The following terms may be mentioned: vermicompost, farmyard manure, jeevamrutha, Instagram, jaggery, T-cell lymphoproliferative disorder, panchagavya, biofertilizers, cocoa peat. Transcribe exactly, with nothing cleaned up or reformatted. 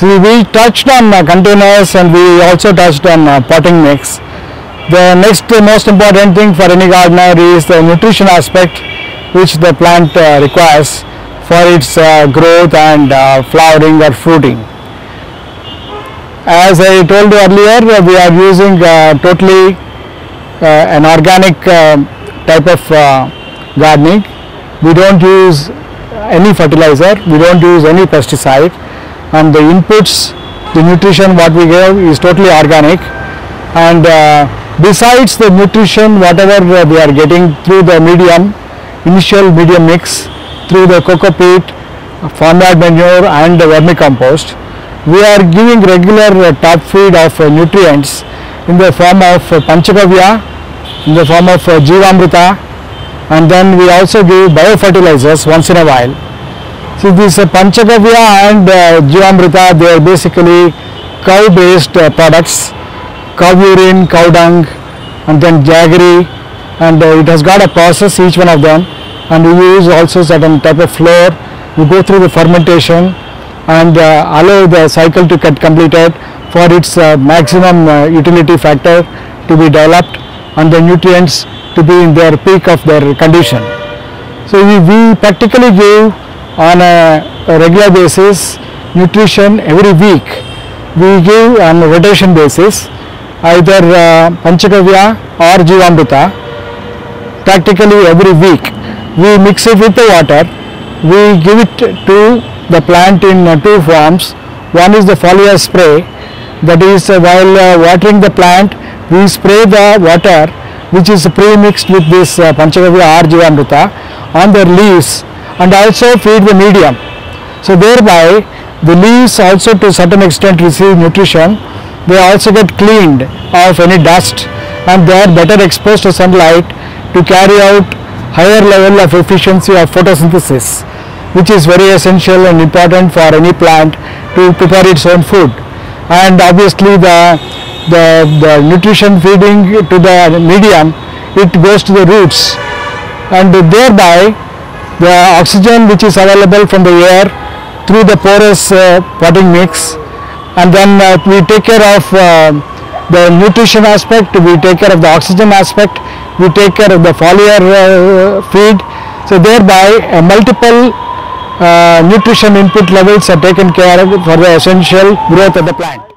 See, we touched on uh, containers and we also touched on uh, potting mix. The next uh, most important thing for any gardener is the nutrition aspect which the plant uh, requires for its uh, growth and uh, flowering or fruiting. As I told you earlier, we are using uh, totally uh, an organic uh, type of uh, gardening. We don't use any fertilizer, we don't use any pesticide, and the inputs, the nutrition what we give is totally organic. And uh, besides the nutrition, whatever we are getting through the medium, initial medium mix, through the cocoa peat, farmyard manure and the vermicompost, we are giving regular uh, top feed of uh, nutrients in the form of uh, panchagavya, in the form of uh, jeevamrutha, and then we also give biofertilizers once in a while. So this uh, panchagavya and uh, jeevamrutha, they are basically cow based uh, products, cow urine, cow dung, and then jaggery, and uh, it has got a process, each one of them, and we use also certain type of flour. We go through the fermentation and uh, allow the cycle to get completed for its uh, maximum uh, utility factor to be developed and the nutrients to be in their peak of their condition. So we, we practically give on a, a regular basis nutrition every week. We give on a rotation basis either uh, Panchagavya or Jeevamrutha practically every week. We mix it with the water, we give it to the plant in uh, two forms. One is the foliar spray, that is uh, while uh, watering the plant we spray the water which is pre-mixed with this uh, Panchagavya or Jeevamrutha on their leaves, and also feed the medium. So thereby the leaves also to certain extent receive nutrition, they also get cleaned of any dust and they are better exposed to sunlight to carry out higher level of efficiency of photosynthesis, which is very essential and important for any plant to prepare its own food. And obviously the, the, the nutrition feeding to the medium, it goes to the roots, and thereby the oxygen which is available from the air through the porous uh, potting mix, and then uh, we take care of uh, the nutrition aspect, we take care of the oxygen aspect, we take care of the foliar uh, feed. So thereby uh, multiple Uh, nutrition input levels are taken care of for the essential growth of the plant.